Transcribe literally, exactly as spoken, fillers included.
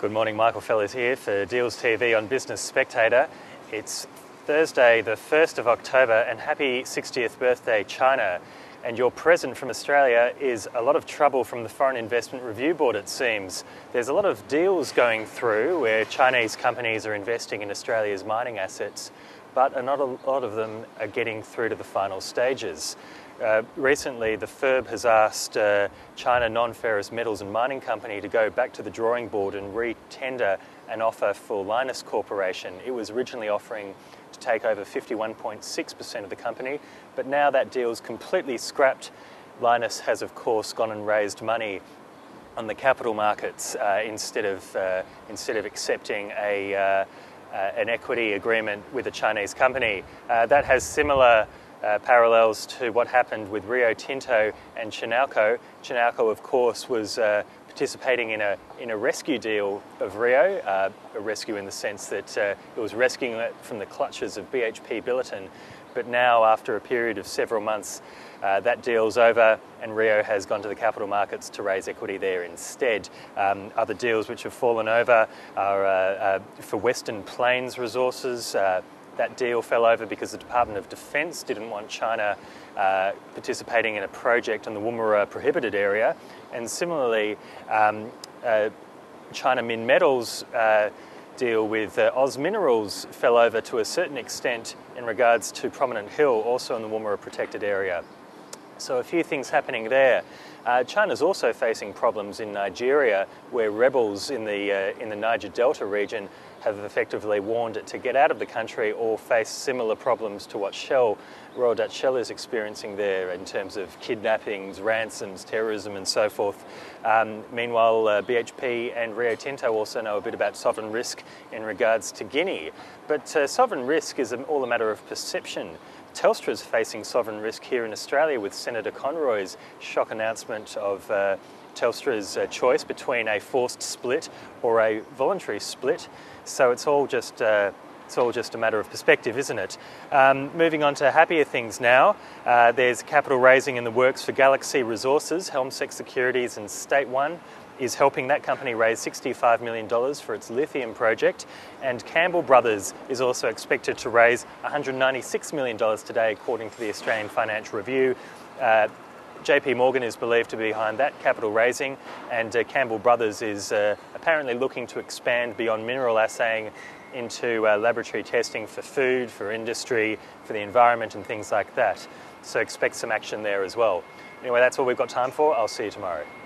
Good morning, Michael Feller here for Deals T V on Business Spectator. It's Thursday the first of October and happy sixtieth birthday China. And your present from Australia is a lot of trouble from the Foreign Investment Review Board, it seems. There's a lot of deals going through where Chinese companies are investing in Australia's mining assets, but not a lot of them are getting through to the final stages. Uh, recently, the F E R B has asked uh, China Non Ferrous Metals and Mining Company to go back to the drawing board and re-tender an offer for Lynas Corporation. It was originally offering to take over fifty-one point six percent of the company, but now that deal's completely scrapped. Lynas has, of course, gone and raised money on the capital markets uh, instead of uh, instead of accepting a uh, uh, an equity agreement with a Chinese company. Uh, that has similar Uh, parallels to what happened with Rio Tinto and Chinalco. Chinalco, of course, was uh, participating in a in a rescue deal of Rio, uh, a rescue in the sense that uh, it was rescuing it from the clutches of B H P Billiton. But now, after a period of several months, uh, that deal's over, and Rio has gone to the capital markets to raise equity there instead. Um, other deals which have fallen over are uh, uh, for Western Plains Resources. Uh, That deal fell over because the Department of Defence didn't want China uh, participating in a project in the Woomera prohibited area. And similarly, um, uh, China Min Metals uh, deal with uh, Oz Minerals fell over to a certain extent in regards to Prominent Hill, also in the Woomera protected area. So a few things happening there. Uh, China's also facing problems in Nigeria, where rebels in the, uh, in the Niger Delta region have effectively warned it to get out of the country or face similar problems to what Shell, Royal Dutch Shell is experiencing there in terms of kidnappings, ransoms, terrorism and so forth. Um, meanwhile, uh, B H P and Rio Tinto also know a bit about sovereign risk in regards to Guinea. But uh, sovereign risk is all a matter of perception. Telstra's facing sovereign risk here in Australia with Senator Conroy's shock announcement of uh, Telstra's uh, choice between a forced split or a voluntary split. So it's all just uh, it's all just a matter of perspective, isn't it? Um, moving on to happier things now. Uh, there's capital raising in the works for Galaxy Resources. Helmsec Securities and State One is helping that company raise sixty-five million dollars for its lithium project, and Campbell Brothers is also expected to raise one hundred ninety-six million dollars today, according to the Australian Financial Review. Uh, J P Morgan is believed to be behind that capital raising, and uh, Campbell Brothers is uh, apparently looking to expand beyond mineral assaying into uh, laboratory testing for food, for industry, for the environment and things like that. So expect some action there as well. Anyway, that's all we've got time for. I'll see you tomorrow.